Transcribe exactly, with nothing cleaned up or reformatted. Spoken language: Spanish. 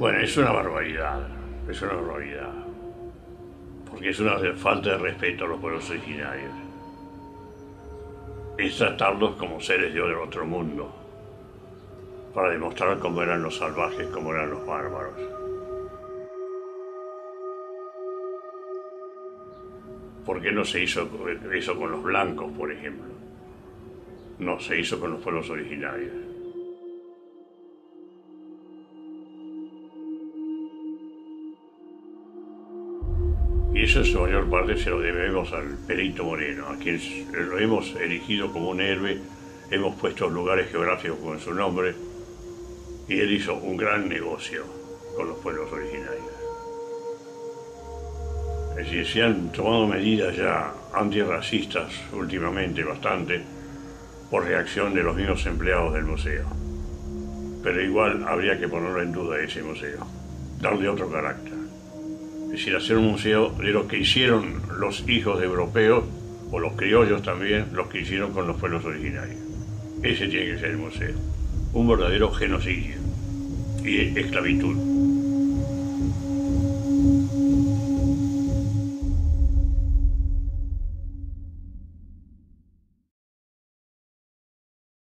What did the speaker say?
Bueno, es una barbaridad, es una barbaridad, porque es una falta de respeto a los pueblos originarios. Es tratarlos como seres de otro mundo, para demostrar cómo eran los salvajes, cómo eran los bárbaros. ¿Por qué no se hizo eso con los blancos, por ejemplo? No se hizo con los pueblos originarios. Y eso en su mayor parte se lo debemos al Perito Moreno, a quien lo hemos elegido como un héroe, hemos puesto lugares geográficos con su nombre, y él hizo un gran negocio con los pueblos originarios. Es decir, se han tomado medidas ya antirracistas últimamente bastante por reacción de los mismos empleados del museo. Pero igual habría que ponerlo en duda ese museo, darle otro carácter. Es decir, hacer un museo de lo que hicieron los hijos de europeos, o los criollos también, los que hicieron con los pueblos originarios. Ese tiene que ser el museo. Un verdadero genocidio y esclavitud.